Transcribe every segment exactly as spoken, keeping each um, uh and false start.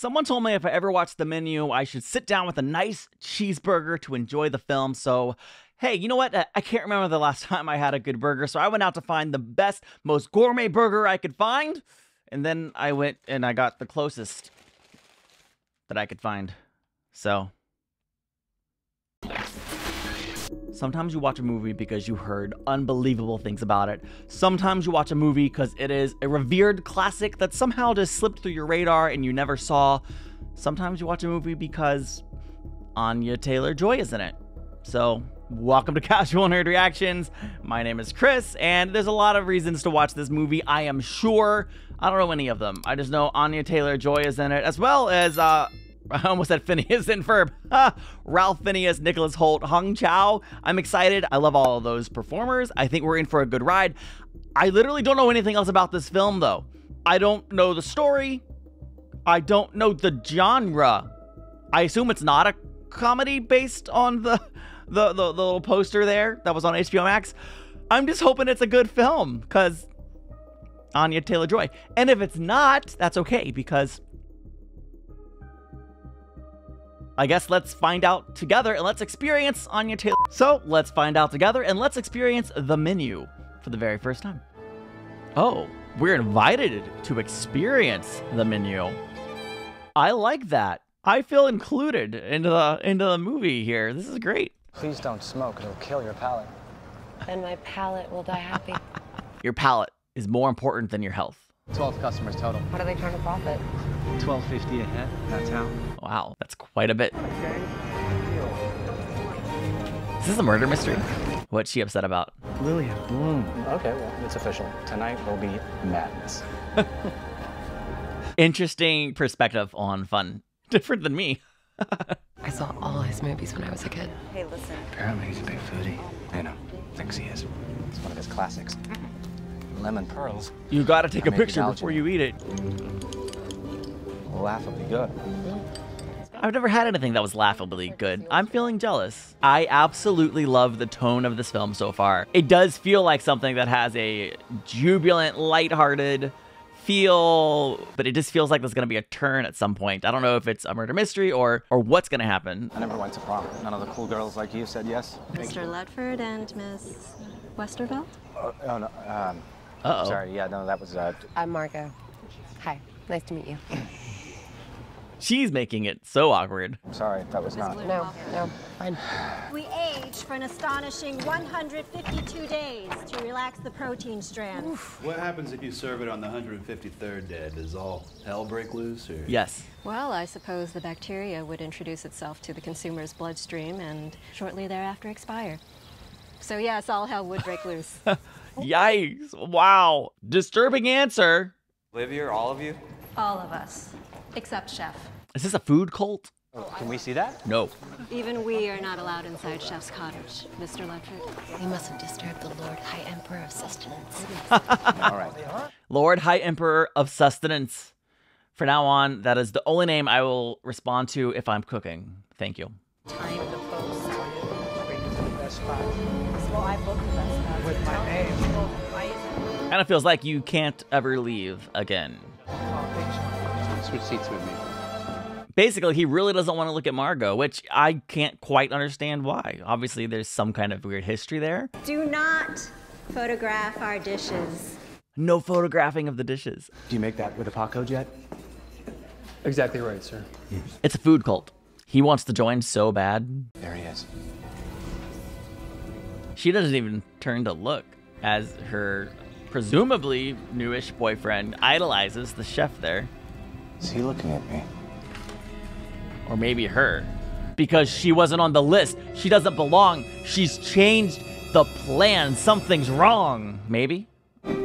Someone told me if I ever watched The Menu, I should sit down with a nice cheeseburger to enjoy the film. So, hey, you know what? I can't remember the last time I had a good burger, so I went out to find the best, most gourmet burger I could find. And then I went and I got the closest that I could find. So, sometimes you watch a movie because you heard unbelievable things about it. Sometimes you watch a movie because it is a revered classic that somehow just slipped through your radar and you never saw. Sometimes you watch a movie because Anya Taylor-Joy is in it. So, welcome to Casual Nerd Reactions. My name is Chris, and there's a lot of reasons to watch this movie, I am sure. I don't know any of them. I just know Anya Taylor-Joy is in it, as well as, uh... I almost said Phineas and Ferb. Ralph Fiennes, Nicholas Hoult, Hung Chao. I'm excited. I love all of those performers. I think we're in for a good ride. I literally don't know anything else about this film, though. I don't know the story. I don't know the genre. I assume it's not a comedy based on the the, the, the little poster there that was on H B O Max. I'm just hoping it's a good film, because Anya Taylor-Joy. And if it's not, that's okay, because I guess let's find out together and let's experience Anya Taylor. So let's find out together and let's experience The Menu for the very first time. Oh, we're invited to experience The Menu. I like that. I feel included into the, into the movie here. This is great. Please don't smoke, it'll kill your palate. And my palate will die happy. Your palate is more important than your health. twelve customers total. What are they trying to profit? twelve fifty a head, that's how. Wow, that's quite a bit. Okay. Is this a murder mystery? What's she upset about? Lilia Bloom. Okay, well, it's official. Tonight will be madness. Interesting perspective on fun. Different than me. I saw all his movies when I was a kid. Hey, listen. Apparently he's a big foodie. I know, thinks he is. It's one of his classics. Lemon pearls. You gotta take a picture before you eat it. Laughably good. I've never had anything that was laughably good. I'm feeling jealous. I absolutely love the tone of this film so far. It does feel like something that has a jubilant, lighthearted feel, but it just feels like there's gonna be a turn at some point. I don't know if it's a murder mystery or or what's gonna happen. I never went to prom. None of the cool girls like you said yes. Mister Ledford and Miss Westervelt? Oh, oh no, um... Uh oh. Sorry, yeah, no, that was. Uh... I'm Margo. Hi, nice to meet you. She's making it so awkward. I'm sorry, that was not. No, no, fine. We age for an astonishing one hundred fifty-two days to relax the protein strand. Oof. What happens if you serve it on the one hundred fifty-third day? Does all hell break loose? Or? Yes. Well, I suppose the bacteria would introduce itself to the consumer's bloodstream and shortly thereafter expire. So, yes, all hell would break loose. Yikes. Wow. Disturbing answer. Olivia, or all of you? All of us. Except Chef. Is this a food cult? Oh, can we see that? No. Even we are not allowed inside Chef's cottage, Mister Ledford. We mustn't disturb the Lord High Emperor of Sustenance. All right. Lord High Emperor of Sustenance. For now on, that is the only name I will respond to if I'm cooking. Thank you. Time to post. Well, I booked the best spot. With my name. Kind of feels like you can't ever leave again. Switch seats with me. Basically, he really doesn't want to look at Margot, which I can't quite understand why. Obviously, there's some kind of weird history there. Do not photograph our dishes. No photographing of the dishes. Do you make that with a PacoJet? Exactly right, sir. Yes. It's a food cult. He wants to join so bad. There he is. She doesn't even turn to look as her presumably newish boyfriend idolizes the chef there. Is he looking at me? Or maybe her. Because she wasn't on the list. She doesn't belong. She's changed the plan. Something's wrong. Maybe? I'm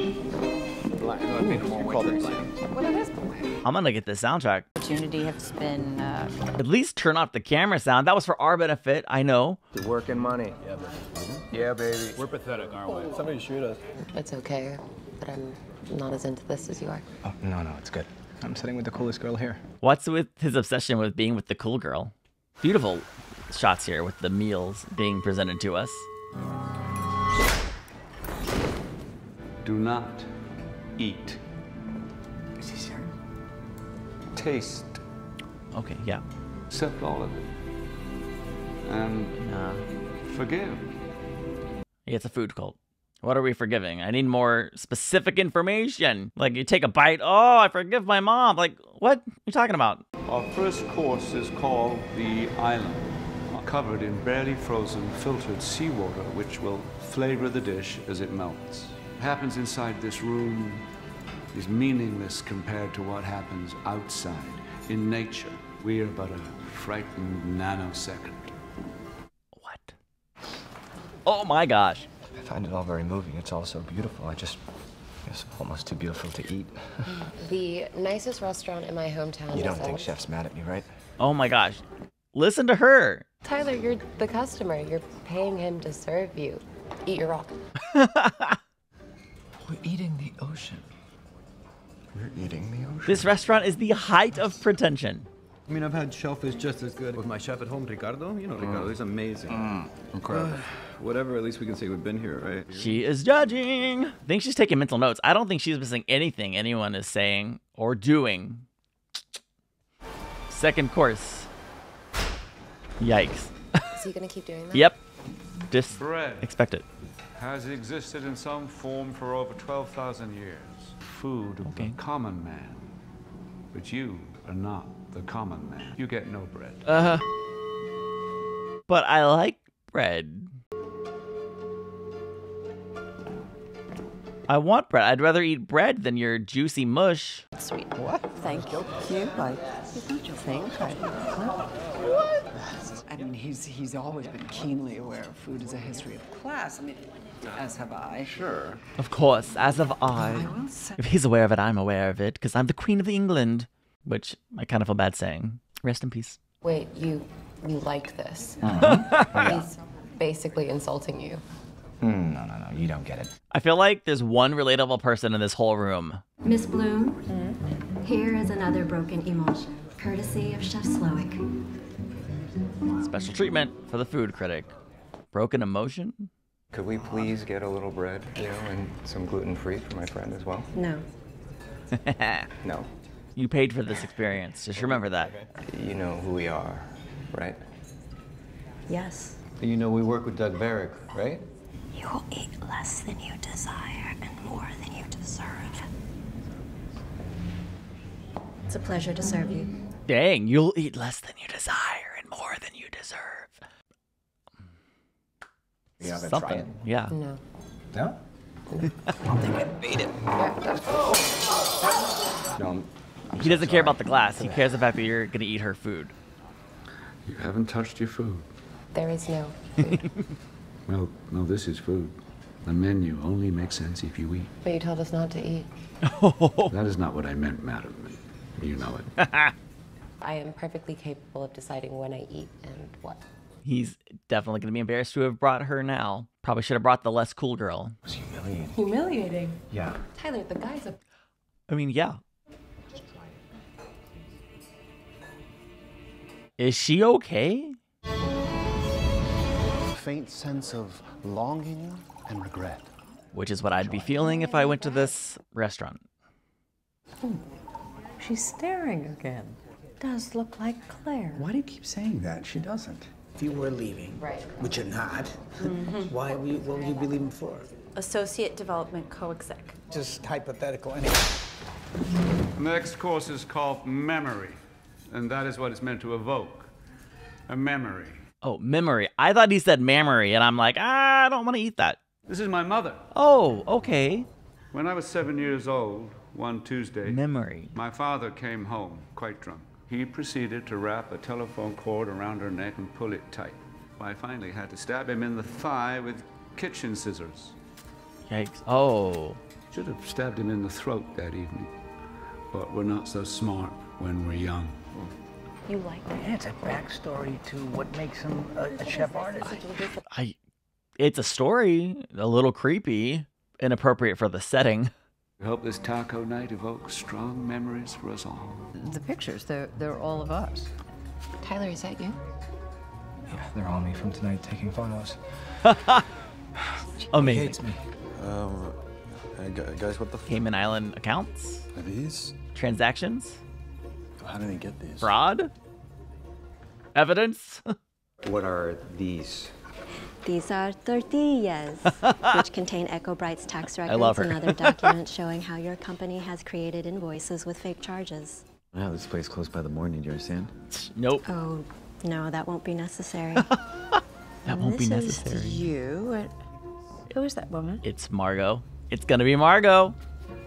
gonna get this soundtrack. Opportunity has been, uh... At least turn off the camera sound. That was for our benefit, I know. The work and money. Yeah, baby. Yeah, baby. We're pathetic, aren't we? Somebody shoot us. It's okay, but I'm not as into this as you are. Oh, no, no, it's good. I'm sitting with the coolest girl here. What's with his obsession with being with the cool girl? Beautiful shots here with the meals being presented to us. Do not eat. Is he sure? Taste okay, yeah. Accept all of it. And nah. forgive. Yeah, it's a food cult. What are we forgiving? I need more specific information. Like, you take a bite, oh, I forgive my mom. Like, what are you talking about? Our first course is called The Island, covered in barely frozen filtered seawater, which will flavor the dish as it melts. What happens inside this room is meaningless compared to what happens outside. In nature, we are but a frightened nanosecond. What? Oh my gosh. I find it all very moving. It's all so beautiful. I just, it's almost too beautiful to eat. The nicest restaurant in my hometown. You don't think Chef's mad at me, right? Oh my gosh. Listen to her. Tyler, you're the customer. You're paying him to serve you. Eat your rock. We're eating the ocean. We're eating the ocean. This restaurant is the height of pretension. I mean, I've had shellfish just as good with my chef at home, Ricardo. You know, Ricardo, mm. he's amazing. Mm. Incredible. Uh, whatever, at least we can say we've been here, right? She is judging. I think she's taking mental notes. I don't think she's missing anything anyone is saying or doing. Second course. Yikes. Is he going to keep doing that? Yep. Just bread expect it. Has existed in some form for over twelve thousand years. Food of okay. the common man. But you are not the common man. You get no bread. Uh huh. But I like bread. I want bread. I'd rather eat bread than your juicy mush. Sweet. What? Thank you. You like you think? I, what? What? I mean, he's he's always been keenly aware of food as a history of class. I mean, as have I. Sure. Of course, as have I. I will say if he's aware of it, I'm aware of it, because I'm the Queen of England, which I kind of feel bad saying. Rest in peace. Wait, you you like this? Mm-hmm. He's basically insulting you. Mm, no, no, no, you don't get it. I feel like there's one relatable person in this whole room. Miss Bloom, mm-hmm. here is another broken emulsion, courtesy of Chef Slowick. Special treatment for the food critic. Broken emotion? Could we please get a little bread, you know, and some gluten-free for my friend as well? No. No. You paid for this experience, just remember that. You know who we are, right? Yes. You know we work with Doug Verrick, right? You will eat less than you desire and more than you deserve. It's a pleasure to serve you. Dang, you'll eat less than you desire and more than you deserve. Yeah, that's right. Yeah. No. No? I don't think I made it. No, I'm, I'm he so doesn't sorry. care about the glass. He cares about that you're going to eat her food. You haven't touched your food. There is no food. Well, no, this is food. The menu only makes sense if you eat. But you told us not to eat. That is not what I meant, madam. You know it. I am perfectly capable of deciding when I eat and what. He's definitely going to be embarrassed to have brought her now. Probably should have brought the less cool girl. It was humiliating. Humiliating? Yeah. Tyler, the guy's a... I mean, yeah. Just try it. Is she okay? Faint sense of longing and regret. Which is what I'd be feeling if I went to this restaurant. Hmm. She's staring again. Does look like Claire. Why do you keep saying that? She doesn't. If you were leaving, right. which you're not, mm-hmm. why would you, what would you be leaving for? Associate Development Co-Exec. Just hypothetical anyway. Next course is called Memory, and that is what it's meant to evoke. A memory. Oh, memory. I thought he said mammary, and I'm like, ah, I don't want to eat that. This is my mother. Oh, okay. When I was seven years old, one Tuesday, memory. my father came home quite drunk. He proceeded to wrap a telephone cord around her neck and pull it tight. I finally had to stab him in the thigh with kitchen scissors. Yikes. Oh. Should have stabbed him in the throat that evening, but we're not so smart when we're young. You like that? Yeah, it's a backstory to what makes him a, a chef artist. I, I, it's a story, a little creepy, inappropriate for the setting. I hope this taco night evokes strong memories for us all. The pictures, they're, they're all of us. Tyler, is that you? Yeah, they're all me from tonight taking photos. Amazing. Hates me. Um, guys, what the f- Cayman Island accounts? Are these? Transactions? How did he get these? Fraud? evidence? What are these? These are tortillas, which contain EcoBrite's tax records and other documents showing how your company has created invoices with fake charges. Wow, this place closed by the morning, do you understand? Nope. Oh, no, that won't be necessary. that and won't be necessary. This is you. Who is that woman? It's Margot. It's gonna be Margot.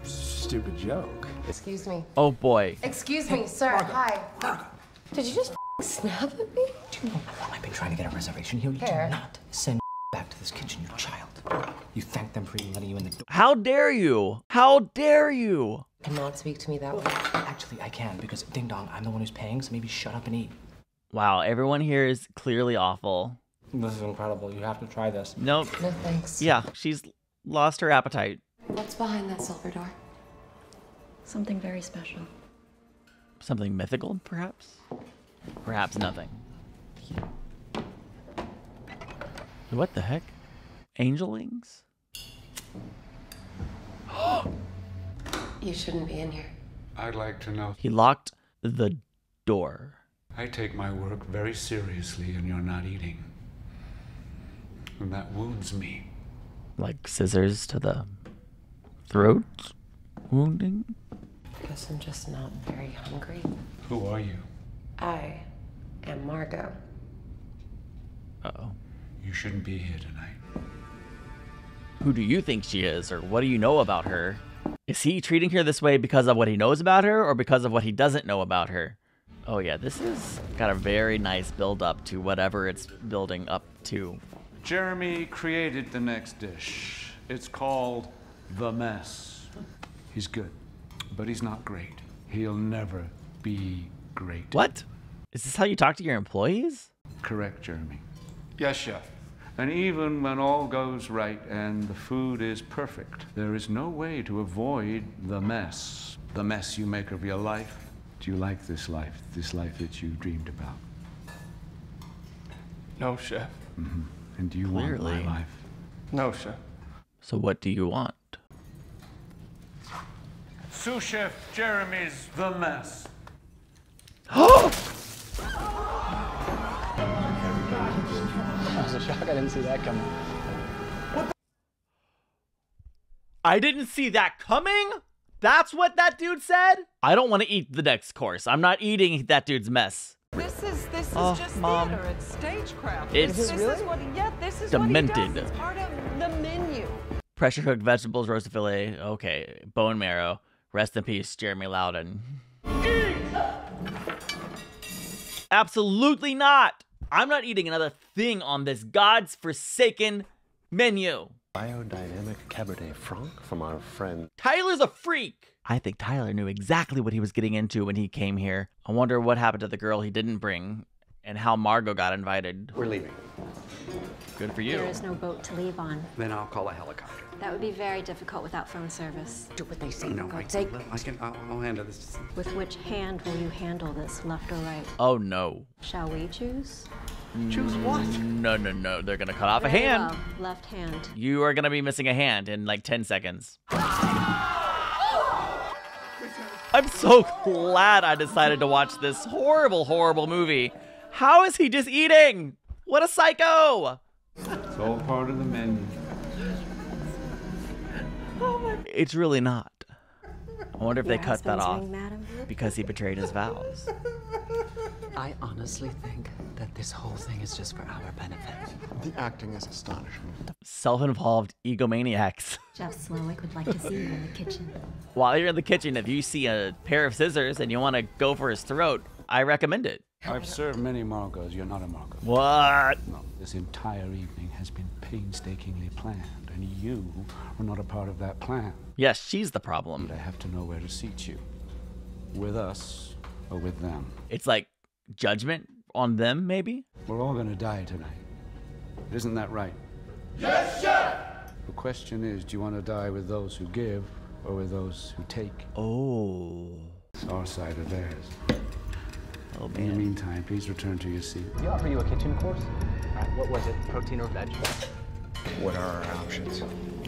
Stupid joke. Excuse me. Oh, boy. Excuse me, sir. Margot. Hi. Margot. Did you just snap at me? Do you know how long I've been trying to get a reservation here? You Fair. do not send back to this kitchen, you child. You thank them for even letting you in the door. How dare you? How dare you? Cannot speak to me that way. Actually, I can, because ding dong, I'm the one who's paying, so maybe shut up and eat. Wow, everyone here is clearly awful. This is incredible. You have to try this. Nope. No thanks. Yeah, she's lost her appetite. What's behind that silver door? Something very special. Something mythical, perhaps? Perhaps nothing. What the heck? Angelings? You shouldn't be in here. I'd like to know. He locked the door. I take my work very seriously, and you're not eating. And that wounds me. Like scissors to the throat? Wounding? I guess I'm just not very hungry. Who are you? I am Margot. Uh-oh. You shouldn't be here tonight. Who do you think she is, or what do you know about her? Is he treating her this way because of what he knows about her, or because of what he doesn't know about her? Oh yeah, this has got a very nice build up to whatever it's building up to. Jeremy created the next dish. It's called The Mess. He's good, but he's not great. He'll never be great. What? Is this how you talk to your employees? Correct, Jeremy. Yes, chef. And even when all goes right and the food is perfect, there is no way to avoid the mess. The mess you make of your life. Do you like this life? This life that you dreamed about? No, chef. Mm-hmm. And do you Clearly. want my life? No, chef. So what do you want? Sous Chef Jeremy's The Mess. Oh! I was a shock. I didn't see that coming. What the I didn't see that coming? That's what that dude said? I don't want to eat the next course. I'm not eating that dude's mess. This is this is oh, just Mom. theater. It's stagecraft. It's this really? is what yeah, this is demented. What he does. It's part of The Menu. Pressure cooked vegetables, roasted fillet. Okay, bone marrow. Rest in peace, Jeremy Louden. Eat! Absolutely not. I'm not eating another thing on this God's forsaken menu. Biodynamic Cabernet Franc from our friend. Tyler's a freak. I think Tyler knew exactly what he was getting into when he came here. I wonder what happened to the girl he didn't bring and how Margot got invited. We're leaving. Good for you. There is no boat to leave on. Then I'll call a helicopter. That would be very difficult without phone service. Do what they say. No, I can, I can, I'll, I'll handle this. With which hand will you handle this, left or right? Oh, no. Shall we choose? Choose what? No, no, no. They're going to cut off very a hand. Well. Left hand. You are going to be missing a hand in like ten seconds. I'm so glad I decided to watch this horrible, horrible movie. How is he just eating? What a psycho! It's all part of the menu. Oh my. It's really not. I wonder if Your they cut that off ring, because he betrayed his vows. I honestly think that this whole thing is just for our benefit. The acting is astonishing. Self-involved egomaniacs. Jeff Slowick would like to see you in the kitchen. While you're in the kitchen, if you see a pair of scissors and you want to go for his throat, I recommend it. I've served many Margots. You're not a Margot. What? No, this entire evening has been painstakingly planned, and you are not a part of that plan. Yes, she's the problem. But I have to know where to seat you. With us or with them. It's like judgment on them, maybe? We're all going to die tonight. Isn't that right? Yes, sir! The question is, do you want to die with those who give or with those who take? Oh. It's our side of theirs. Oh, in the meantime, please return to your seat. We offer you a kitchen course. Uh, what was it, protein or veg? What are our options?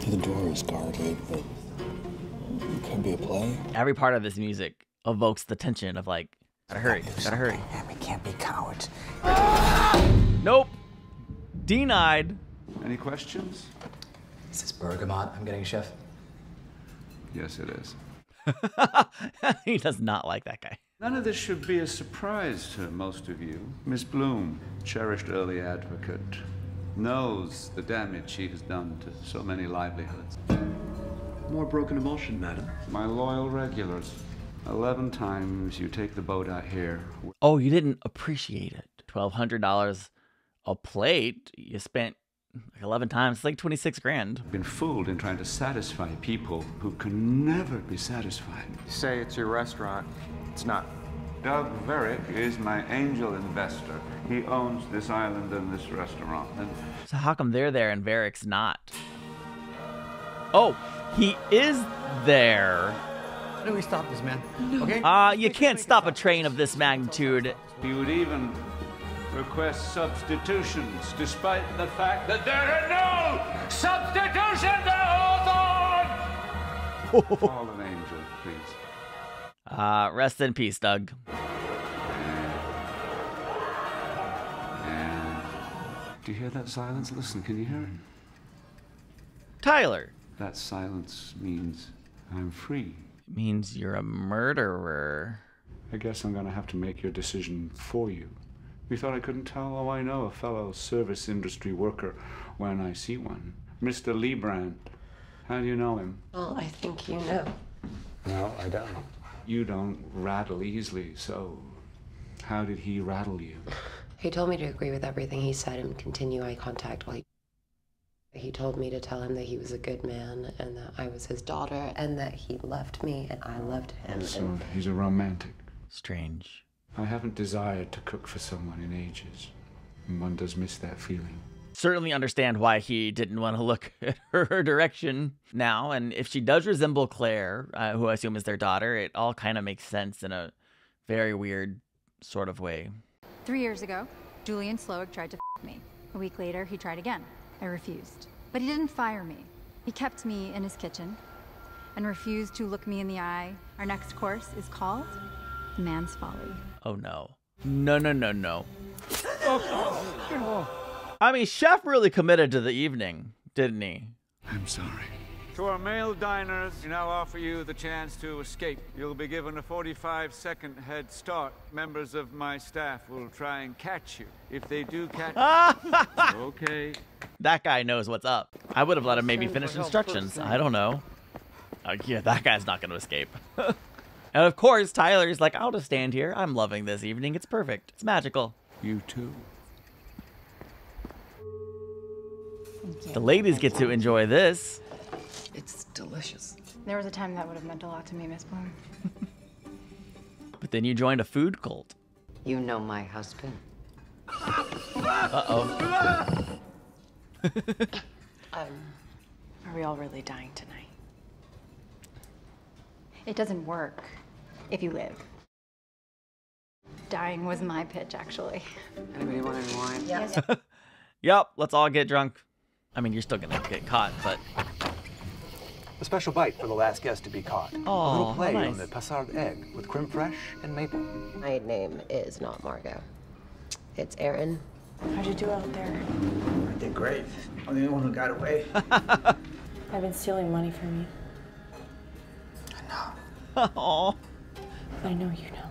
The door is guarded, but it could be a play. Every part of this music evokes the tension of like, gotta hurry, gotta hurry. can't be cowards. Nope. Denied. Any questions? Is this bergamot I'm getting, Chef? Yes, it is. He does not like that guy. None of this should be a surprise to most of you. Miss Bloom, cherished early advocate, knows the damage she has done to so many livelihoods. More broken emulsion, madam. My loyal regulars. Eleven times you take the boat out here. Oh, you didn't appreciate it. twelve hundred dollars a plate. You spent like eleven times. It's like twenty-six grand. Been fooled in trying to satisfy people who can never be satisfied. You say it's your restaurant. It's not. Doug Verrick is my angel investor. He owns this island and this restaurant. And so how come they're there and Verrick's not? Oh, he is there. How do we stop this, man? Okay. Uh, you can't stop a train of this magnitude. You would even request substitutions, despite the fact that there are no substitutions at Hawthorne! Fallen angel, please. Uh, rest in peace, Doug. And, and, do you hear that silence? Listen, can you hear it? Tyler. That silence means I'm free. It means you're a murderer. I guess I'm gonna have to make your decision for you. You thought I couldn't tell? Oh, I know a fellow service industry worker when I see one. Mister Liebrandt. How do you know him? Well, I think you know. No, I don't. You don't rattle easily, so how did he rattle you? He told me to agree with everything he said and continue eye contact while he... He told me to tell him that he was a good man and that I was his daughter and that he loved me and I loved him. So and... he's a romantic. Strange. I haven't desired to cook for someone in ages, and one does miss that feeling. Certainly understand why he didn't want to look at her direction now, and if she does resemble Claire, uh, who I assume is their daughter, it all kind of makes sense in a very weird sort of way. Three years ago, Julian Slowik tried to f me. A week later, he tried again. I refused. But he didn't fire me. He kept me in his kitchen and refused to look me in the eye. Our next course is called Man's Folly. Oh no. No, no, no, no. I mean, Chef really committed to the evening, didn't he? I'm sorry. To our male diners, we now offer you the chance to escape. You'll be given a forty-five second head start. Members of my staff will try and catch you. If they do catch you, okay. That guy knows what's up. I would have let him maybe finish instructions. I don't know. Uh, yeah, that guy's not going to escape. And of course, Tyler's like, I'll just stand here. I'm loving this evening. It's perfect. It's magical. You too. You. The ladies get to enjoy this. It's delicious. There was a time that would have meant a lot to me, Miss Bloom. But then you joined a food cult. You know my husband. Uh-oh. um, are we all really dying tonight? It doesn't work if you live. Dying was my pitch, actually. Anybody want any wine? Yes. Yep, let's all get drunk. I mean, you're still gonna get caught, but... A special bite for the last guest to be caught. Oh, a little play nice. On the Passard egg with creme fraiche and maple. My name is not Margot. It's Erin. How'd you do out there? I did great. I'm the only one who got away. I've been stealing money from you. Oh, I know you know.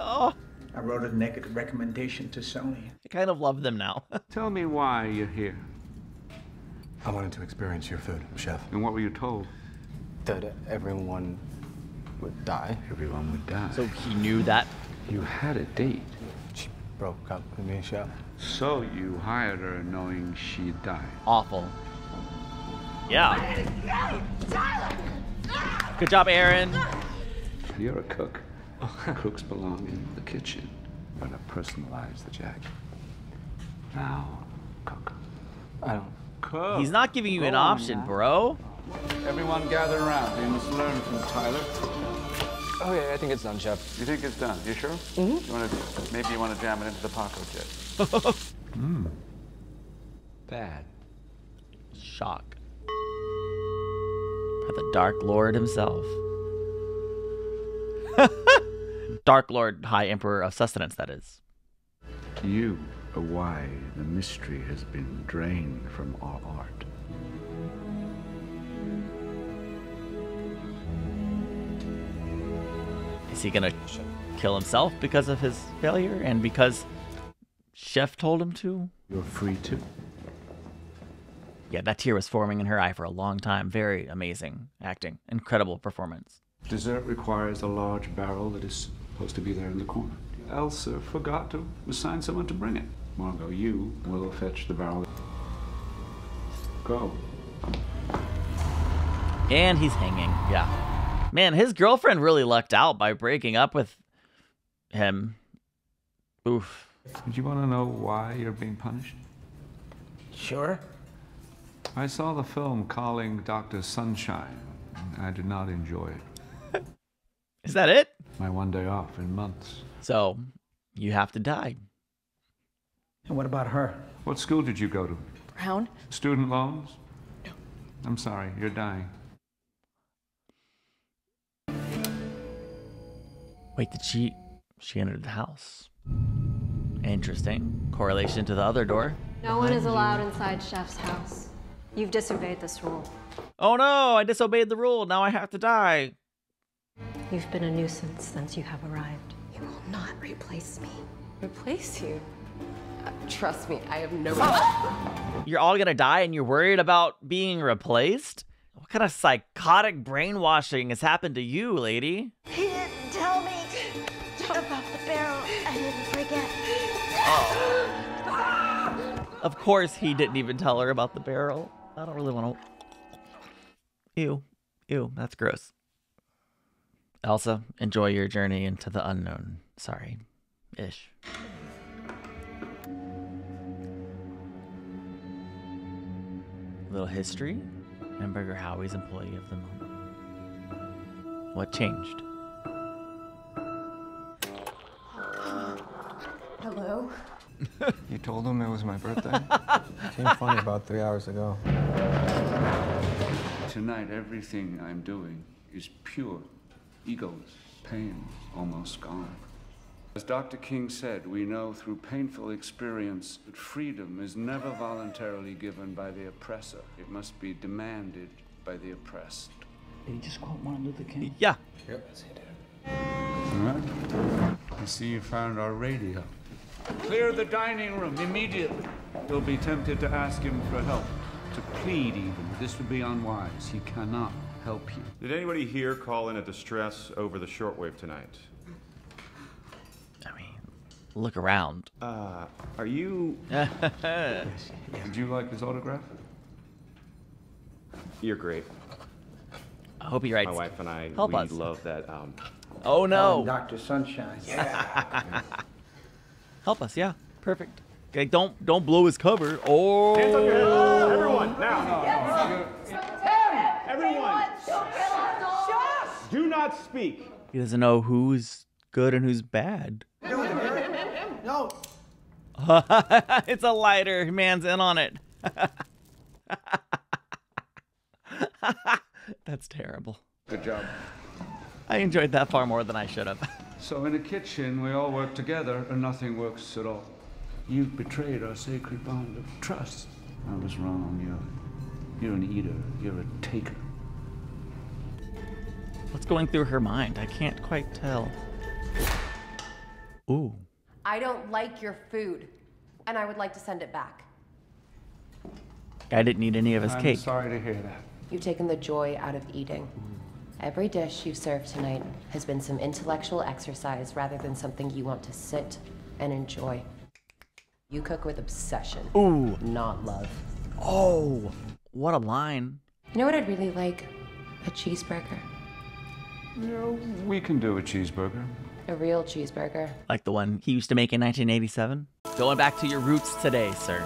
Oh, I wrote a negative recommendation to Sony. I kind of love them now. Tell me why you're here. I wanted to experience your food, Chef. And what were you told? That everyone would die. Everyone would die. So he knew that. You had a date. She broke up with me, Chef. So you hired her knowing she died. Awful. Yeah. Good job, Erin. You're a cook. Cooks belong in the kitchen, but I personalize the jacket. Now, cook. I don't cook. He's not giving you Go an option, on, bro. Everyone gather around. They must learn from Tyler. Oh yeah, I think it's done, Chef. You think it's done? You sure? Mm-hmm. You want to? Maybe you want to jam it into the PacoJet. Hmm. Bad. Shock. By the Dark Lord himself. Dark Lord, High Emperor of Sustenance, that is. you are why the mystery has been drained from our art. Is he gonna kill himself because of his failure and because Chef told him to? You're free to. Yeah, that tear was forming in her eye for a long time. Very amazing acting. Incredible performance. Dessert requires a large barrel that is supposed to be there in the corner. Elsa forgot to assign someone to bring it. Margot, you will fetch the barrel. Go. And he's hanging. Yeah. Man, his girlfriend really lucked out by breaking up with him. Oof. Would you want to know why you're being punished? Sure. I saw the film Calling Doctor Sunshine. I did not enjoy it. Is that it? My one day off in months. So, you have to die. And what about her? What school did you go to? Brown. Student loans? No. I'm sorry, you're dying. Wait, did she... She entered the house. Interesting. Correlation to the other door. No one is allowed inside Chef's house. You've disobeyed this rule. Oh no, I disobeyed the rule. Now I have to die. You've been a nuisance since you have arrived. You will not replace me. Replace you? Uh, trust me, I have no... Oh. You're all gonna die and you're worried about being replaced? What kind of psychotic brainwashing has happened to you, lady? He didn't tell me about the barrel. I didn't forget. Oh. Of course he didn't even tell her about the barrel. I don't really want to... Ew. Ew, that's gross. Elsa, enjoy your journey into the unknown. Sorry. Ish. A little history. Hamburger Howie's employee of the month. What changed? Hello? You told him it was my birthday? Seemed funny about three hours ago. Tonight, everything I'm doing is pure, egoless pain, almost gone. As Doctor King said, we know through painful experience that freedom is never voluntarily given by the oppressor. It must be demanded by the oppressed. Did he just quote Martin Luther King? Yeah. Yep. Yes, he did. All right. I see you found our radio. Clear the dining room immediately. You'll be tempted to ask him for help, to plead even. This would be unwise. He cannot help you. Did anybody here call in a distress over the shortwave tonight? I mean, look around. Uh, are you... yes. Would you like his autograph? You're great. I hope he writes. My wife and I, help we us. love that. Um, oh, no. Um, Doctor Sunshine. Yeah. Help us, yeah. Perfect. Okay, don't don't blow his cover. Oh. Hands up your head. Oh. Everyone, now. Yes. Everyone. Everyone. Everyone. Do not speak. He doesn't know who's good and who's bad. No. It's a lighter. Man's in on it. That's terrible. Good job. I enjoyed that far more than I should have. So in a kitchen, we all work together and nothing works at all. You've betrayed our sacred bond of trust. I was wrong. You're, you're an eater. You're a taker. What's going through her mind? I can't quite tell. Ooh. I don't like your food, and I would like to send it back. I didn't eat any of his I'm cake. I'm sorry to hear that. You've taken the joy out of eating. Mm. Every dish you serve tonight has been some intellectual exercise rather than something you want to sit and enjoy. You cook with obsession. Ooh. Not love. Oh, what a line. You know what I'd really like? A cheeseburger. You know, we can do a cheeseburger. A real cheeseburger. Like the one he used to make in nineteen eighty-seven? Going back to your roots today, sir.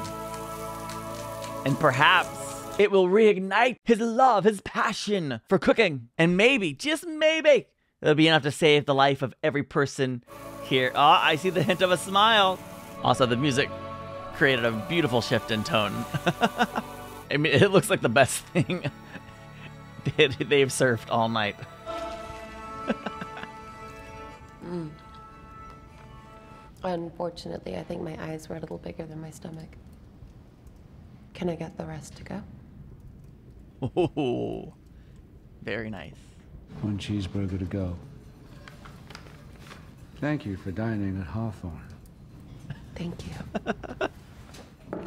And perhaps... it will reignite his love, his passion for cooking. And maybe, just maybe, it'll be enough to save the life of every person here. Ah, oh, I see the hint of a smile. Also, the music created a beautiful shift in tone. I mean, it looks like the best thing they've served all night. Mm. Unfortunately, I think my eyes were a little bigger than my stomach. Can I get the rest to go? Oh, very nice. One cheeseburger to go. Thank you for dining at Hawthorne. Thank you.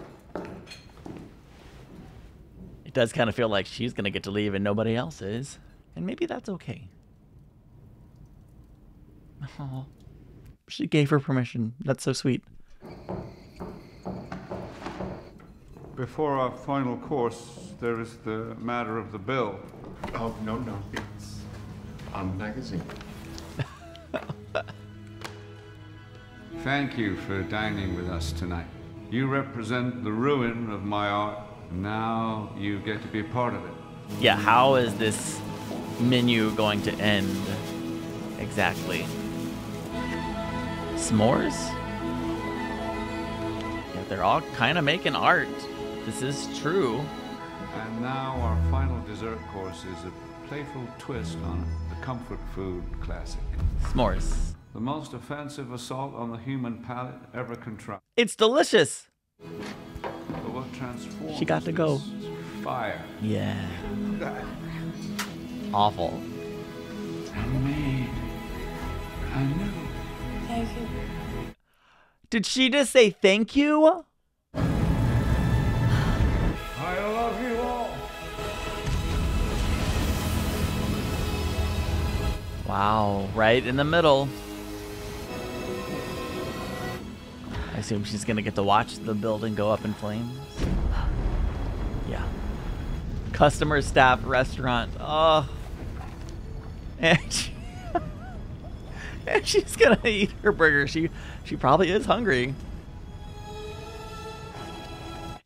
It does kind of feel like she's going to get to leave and nobody else is. And maybe that's okay. Oh, she gave her permission. That's so sweet. Before our final course, there is the matter of the bill. Oh, no, no. It's on the magazine. Thank you for dining with us tonight. You represent the ruin of my art. Now you get to be part of it. Yeah, how is this menu going to end exactly? S'mores? Yeah, they're all kind of making art. This is true. And now our final dessert course is a playful twist on the comfort food classic. S'mores. The most offensive assault on the human palate ever contrived. It's delicious. But what transforms she got to go. Fire. Yeah. Awful. Handmade. I know. Thank you. Did she just say thank you? I love you all. Wow, right in the middle. I assume she's gonna get to watch the building go up in flames. Yeah. Customer, staff, restaurant. Oh. And she and she's gonna eat her burger. She she probably is hungry.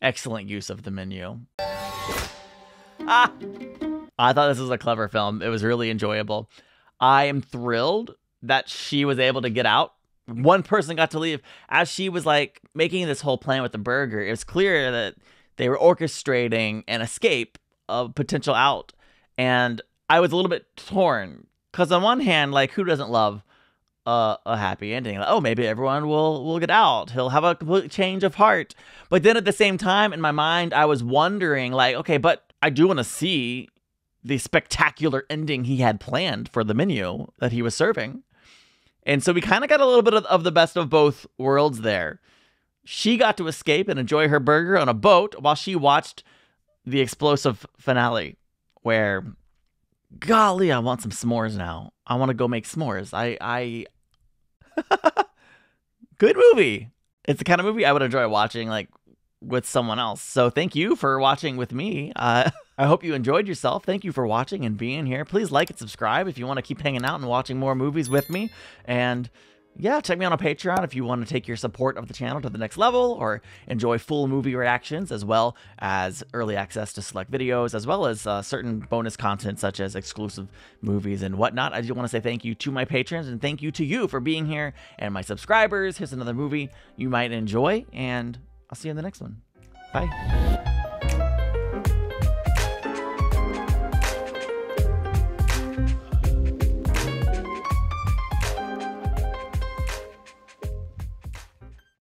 Excellent use of the menu. Ah, I thought this was a clever film. It was really enjoyable. I am thrilled that she was able to get out. One person got to leave. As she was like making this whole plan with the burger, it was clear that they were orchestrating an escape of potential out. And I was a little bit torn. Because on one hand, like, who doesn't love uh, a happy ending? Like, oh, maybe everyone will, will get out. He'll have a complete change of heart. But then at the same time, in my mind, I was wondering, like, okay, but I do want to see the spectacular ending he had planned for the menu that he was serving. And so we kind of got a little bit of, of the best of both worlds there. She got to escape and enjoy her burger on a boat while she watched the explosive finale where... Golly, I want some s'mores now. I want to go make s'mores. I, I, good movie. It's the kind of movie I would enjoy watching, like, with someone else. So thank you for watching with me. Uh, I hope you enjoyed yourself. Thank you for watching and being here. Please like and subscribe if you want to keep hanging out and watching more movies with me. And yeah, check me out on Patreon if you want to take your support of the channel to the next level or enjoy full movie reactions as well as early access to select videos as well as uh, certain bonus content such as exclusive movies and whatnot. I just want to say thank you to my patrons and thank you to you for being here and my subscribers. Here's another movie you might enjoy and I'll see you in the next one. Bye.